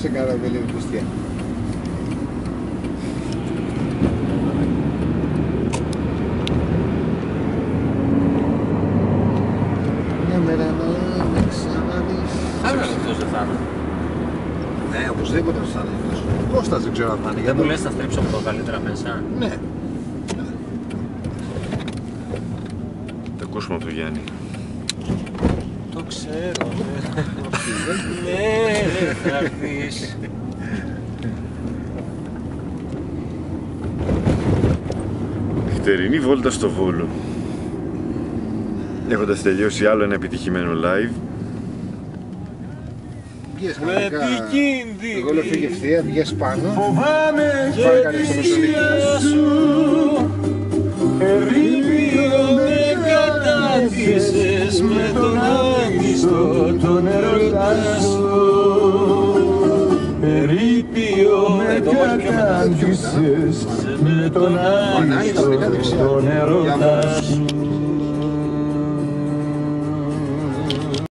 Σε καλά βελή κουστιά. Μια μέρα να με ξαναδείς. Άλλος αυτός δεν θα είναι. Ναι, οπωσδήποτε θα είναι αυτός. Κώστας δεν ξέρω αν θα είναι. Δεν μου λες θα στρίψω από το καλύτερα μέσα. Ναι. Θα ακούσουμε από τον Γιάννη. Το ξέρω. Ναι, δεν θα έρθεις. Νυχτερινή βόλτα στο Βόλο. Έχοντας τελειώσει άλλο ένα επιτυχημένο live. Βγες κανονικά. Εγώ λέω φύγε ευθεία, βγες πάνω. Φοβάμαι και θυσία σου. Ερήπιο με κατάδυσες με τον άγγιστο τον ερωτά σου. Ερήπιο με κατάδυσες με τον άγγιστο τον ερωτά σου.